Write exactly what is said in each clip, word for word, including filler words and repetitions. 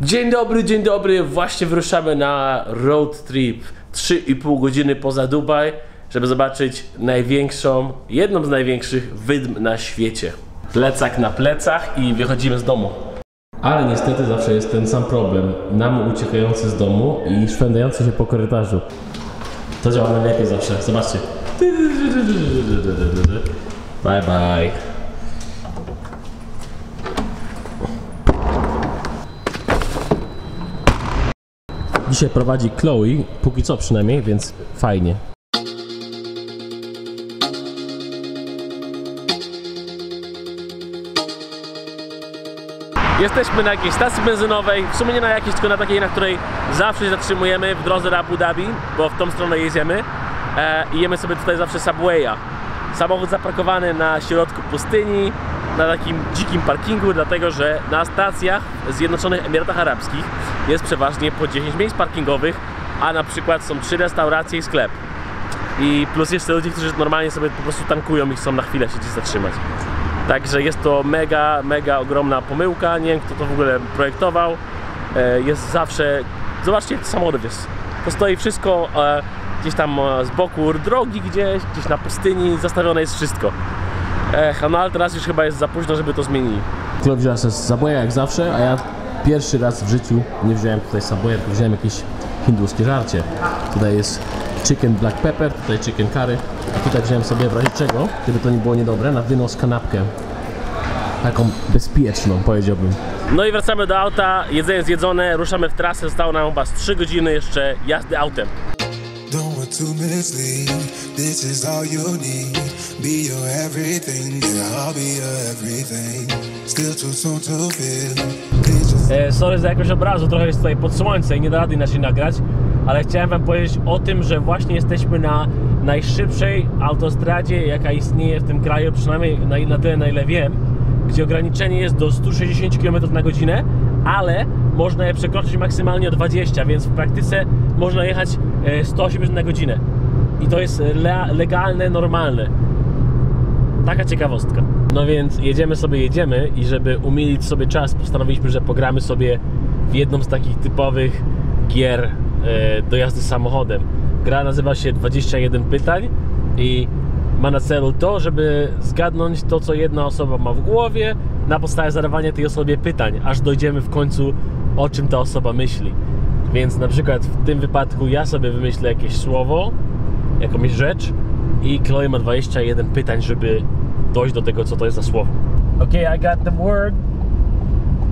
Dzień dobry, dzień dobry, właśnie wyruszamy na road trip trzy i pół godziny poza Dubaj, żeby zobaczyć największą, jedną z największych wydm na świecie. Plecak na plecach i wychodzimy z domu. Ale niestety zawsze jest ten sam problem, nam uciekający z domu i szwendający się po korytarzu. To działa najlepiej zawsze, zobaczcie. Bye bye. Dzisiaj prowadzi Chloe, póki co przynajmniej, więc fajnie. Jesteśmy na jakiejś stacji benzynowej, w sumie nie na jakiejś, tylko na takiej, na której zawsze się zatrzymujemy w drodze do Abu Dhabi, bo w tą stronę jedziemy e, i jemy sobie tutaj zawsze Subwaya. Samochód zaparkowany na środku pustyni, na takim dzikim parkingu, dlatego że na stacjach w Zjednoczonych Emiratach Arabskich jest przeważnie po dziesięć miejsc parkingowych, a na przykład są trzy restauracje i sklep. I plus jeszcze ludzie, którzy normalnie sobie po prostu tankują i chcą na chwilę się gdzieś zatrzymać. Także jest to mega, mega ogromna pomyłka, nie wiem kto to w ogóle projektował. Jest zawsze... Zobaczcie, jak samochód jest. To stoi wszystko gdzieś tam z boku drogi gdzieś, gdzieś na pustyni, zastawione jest wszystko. Ech, no ale teraz już chyba jest za późno, żeby to zmienili. Chloe wzięła sobie Subwaya jak zawsze, a ja pierwszy raz w życiu nie wziąłem tutaj Subwaya, tylko wziąłem jakieś hinduskie żarcie. Tutaj jest chicken black pepper, tutaj chicken curry, a tutaj wziąłem sobie w razie czego, gdyby to nie było niedobre, na wynos kanapkę. Taką bezpieczną, powiedziałbym. No i wracamy do auta, jedzenie zjedzone, ruszamy w trasę, zostało nam chyba z trzy godziny jeszcze jazdy autem. Be your everything, yeah, I'll be your everything. Still too soon to feel. Sorry za jakoś obrazu, trochę jest tutaj pod słońce i nie da rady inaczej nagrać, ale chciałem wam powiedzieć o tym, że właśnie jesteśmy na najszybszej autostradzie, jaka istnieje w tym kraju, przynajmniej na, na tyle, na ile wiem, gdzie ograniczenie jest do stu sześćdziesięciu kilometrów na godzinę, ale można je przekroczyć maksymalnie o dwadzieścia, więc w praktyce można jechać sto osiemdziesiąt na godzinę i to jest le legalne, normalne. Taka ciekawostka. No więc jedziemy sobie, jedziemy i żeby umilić sobie czas, postanowiliśmy, że pogramy sobie w jedną z takich typowych gier e, do jazdy samochodem. Gra nazywa się dwadzieścia jeden pytań i ma na celu to, żeby zgadnąć to, co jedna osoba ma w głowie na podstawie zadawania tej osobie pytań, aż dojdziemy w końcu, o czym ta osoba myśli. Więc na przykład w tym wypadku ja sobie wymyślę jakieś słowo, jakąś rzecz i Chloe ma dwadzieścia jeden pytań, żeby dojść do tego, co to jest za słowo. Okay, I got the word.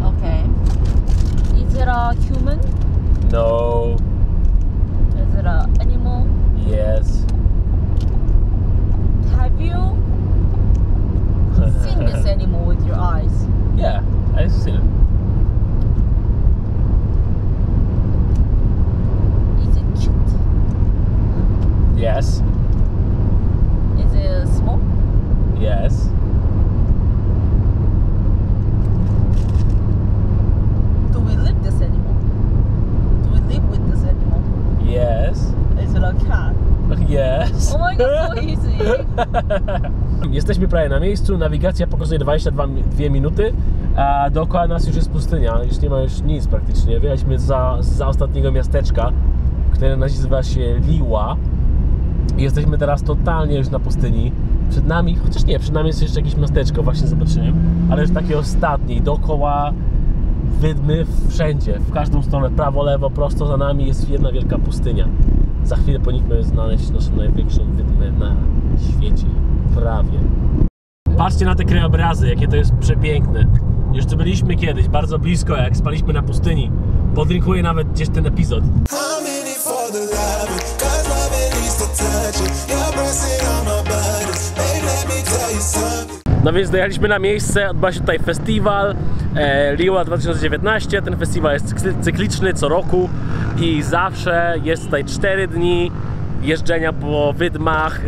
Okay. Is it a human? No. Is it a animal? Yes. Have you seen this animal with your eyes? Yeah, I've seen it. Is it cute? Yes. Yes. Do we live this animal? Do we live with this animal? Yes. Is it a cat? Yes. Oh my god, so easy. Jesteśmy prawie na miejscu, nawigacja pokazuje dwadzieścia dwie minuty, a dookoła nas już jest pustynia, już nie ma już nic praktycznie. Wyjechaliśmy za, za ostatniego miasteczka, które nazywa się Liwa. Jesteśmy teraz totalnie już na pustyni. Przed nami, chociaż nie, przed nami jest jeszcze jakieś miasteczko, właśnie zobaczyłem, ale już takie ostatnie, dookoła wydmy wszędzie, w każdą stronę, prawo, lewo, prosto za nami jest jedna wielka pustynia. Za chwilę powinniśmy znaleźć naszą największą wydmę na świecie, prawie. Patrzcie na te krajobrazy, jakie to jest przepiękne. Już tu byliśmy kiedyś, bardzo blisko, jak spaliśmy na pustyni. Podlinkuję nawet gdzieś ten epizod. No więc dojechaliśmy na miejsce, odbywa się tutaj festiwal e, Liwa dwa tysiące dziewiętnaście. Ten festiwal jest cykliczny co roku i zawsze jest tutaj cztery dni jeżdżenia po wydmach,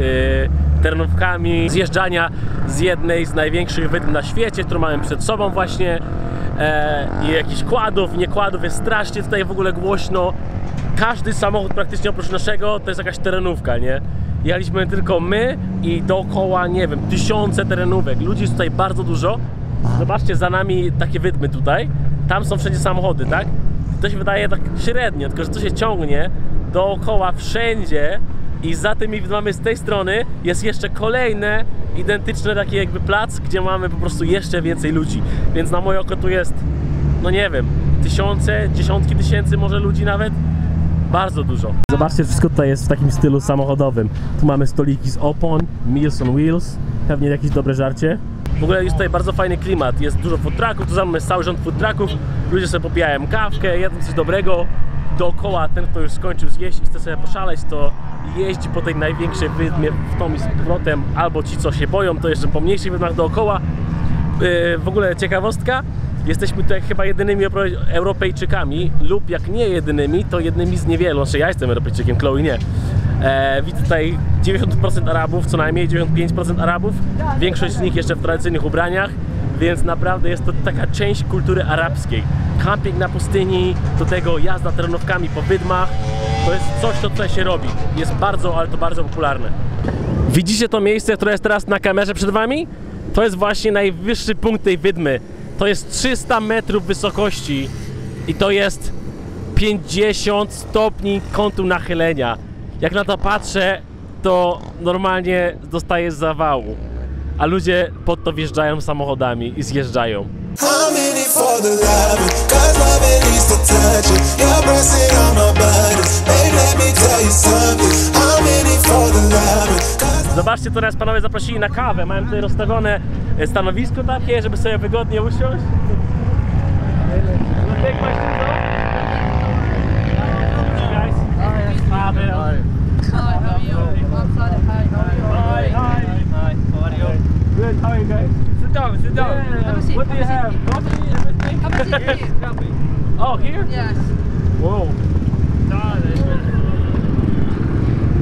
e, terenówkami, zjeżdżania z jednej z największych wydm na świecie, którą mamy przed sobą właśnie e, i jakichś kładów, niekładów jest strasznie tutaj w ogóle głośno. Każdy samochód praktycznie oprócz naszego to jest jakaś terenówka, nie? Jechaliśmy tylko my i dookoła, nie wiem, tysiące terenówek. Ludzi jest tutaj bardzo dużo. Zobaczcie, za nami takie wydmy tutaj. Tam są wszędzie samochody, tak? to się wydaje tak średnio, tylko że to się ciągnie dookoła wszędzie i za tymi widmami z tej strony jest jeszcze kolejne identyczne taki jakby plac, gdzie mamy po prostu jeszcze więcej ludzi, więc na moje oko tu jest, no nie wiem, tysiące, dziesiątki tysięcy może ludzi nawet. Bardzo dużo. Zobaczcie, wszystko tutaj jest w takim stylu samochodowym. Tu mamy stoliki z opon, Meals on Wheels, pewnie jakieś dobre żarcie. W ogóle jest tutaj bardzo fajny klimat, jest dużo food trucków, tu mamy cały rząd food trucków, ludzie sobie popijają kawkę, jedzą coś dobrego. Dookoła ten, kto już skończył zjeść i chce sobie poszaleć, to jeździ po tej największej wydmie w tom i z powrotem, albo ci, co się boją, to jeszcze po mniejszych wydmach dookoła. Yy, w ogóle ciekawostka. Jesteśmy tutaj chyba jedynymi Europejczykami, lub jak nie jedynymi, to jednymi z niewielu. Znaczy ja jestem Europejczykiem, Chloe nie. E, widzę tutaj dziewięćdziesiąt procent Arabów, co najmniej dziewięćdziesiąt pięć procent Arabów. Większość z nich jeszcze w tradycyjnych ubraniach, więc naprawdę jest to taka część kultury arabskiej. Camping na pustyni, do tego jazda terenówkami po wydmach. To jest coś, co tutaj się robi. Jest bardzo, ale to bardzo popularne. Widzicie to miejsce, które jest teraz na kamerze przed wami? To jest właśnie najwyższy punkt tej wydmy. To jest trzysta metrów wysokości i to jest pięćdziesiąt stopni kątu nachylenia. Jak na to patrzę, to normalnie dostaję zawału, a ludzie pod to wjeżdżają samochodami i zjeżdżają. Zobaczcie, to nas panowie zaprosili na kawę. Mają tutaj rozstawione stanowisko takie, żeby sobie wygodnie usiąść. Oh, here? Yes. Whoa. How are you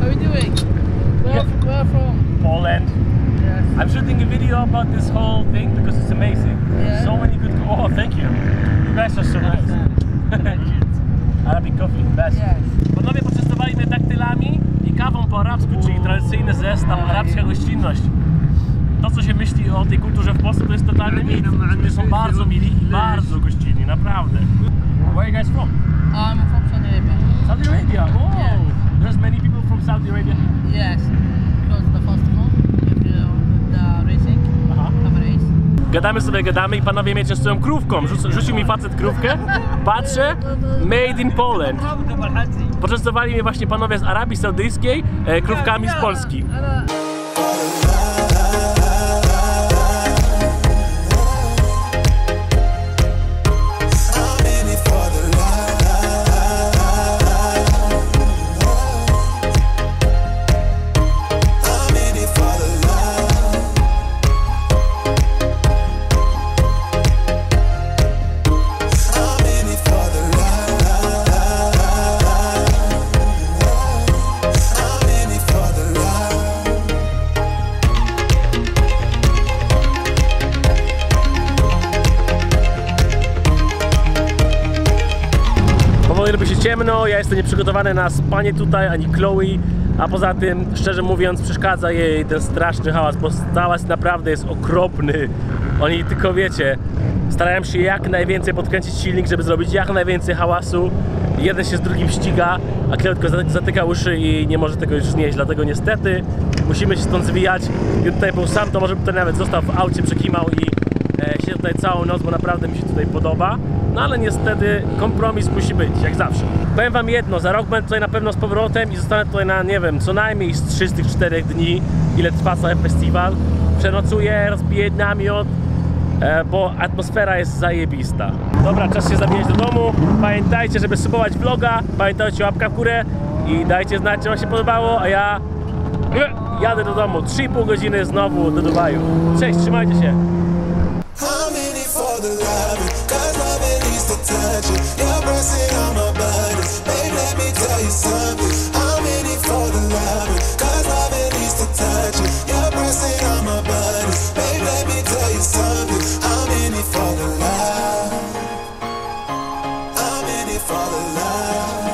doing? Where, where from? Poland. Yes. I'm shooting a video about this whole thing because it's amazing. Yeah. So many good. Oh, thank you. You guys are so nice. Arabic coffee, best. Yes. Panowie poczęstowali mnie daktylami i kawą po arabsku, czyli tradycyjny zestaw, arabska gościnność. To, co się myśli o tej kulturze w Polsce, to jest totalny mit. Ludzie są bardzo mili i bardzo gościnni, naprawdę. Where are you guys from? I'm from Saudi Arabia. Saudi Arabia? Oh! Yeah. There's many people from Saudi Arabia? Yes, because the festival, the racing, Aha. the race. Gadamy sobie, gadamy i panowie mnie częstują krówką. Rzuc rzucił mi facet krówkę, patrzę, made in Poland. Poczęstowali mnie właśnie panowie z Arabii Saudyjskiej e, krówkami z Polski. Robi się ciemno, ja jestem nieprzygotowany na spanie tutaj, ani Chloe, a poza tym, szczerze mówiąc, przeszkadza jej ten straszny hałas, bo hałas naprawdę jest okropny. Oni tylko, wiecie, starają się jak najwięcej podkręcić silnik, żeby zrobić jak najwięcej hałasu. Jeden się z drugim ściga, a Chloe tylko zatyka uszy i nie może tego już znieść, dlatego niestety musimy się stąd zwijać. Gdybym tutaj był sam, to może tutaj nawet został w aucie, przekimał i e, siedział tutaj całą noc, bo naprawdę mi się tutaj podoba. No ale niestety kompromis musi być, jak zawsze. Powiem wam jedno, za rok będę tutaj na pewno z powrotem i zostanę tutaj na, nie wiem, co najmniej z trzy z tych czterech dni, ile trwa cały festiwal. Przenocuję, rozbiję namiot, bo atmosfera jest zajebista. Dobra, czas się zabijać do domu. Pamiętajcie, żeby subować vloga, pamiętajcie o łapka w górę i dajcie znać, czy wam się podobało, a ja jadę do domu. trzy i pół godziny znowu do Dubaju. Cześć, trzymajcie się! Your pressing on my body, babe, let me tell you something. I'm in it for the loving, 'cause loving needs to touch you. Your pressing on my body, babe, let me tell you something. I'm in it for the love. I'm in it for the love.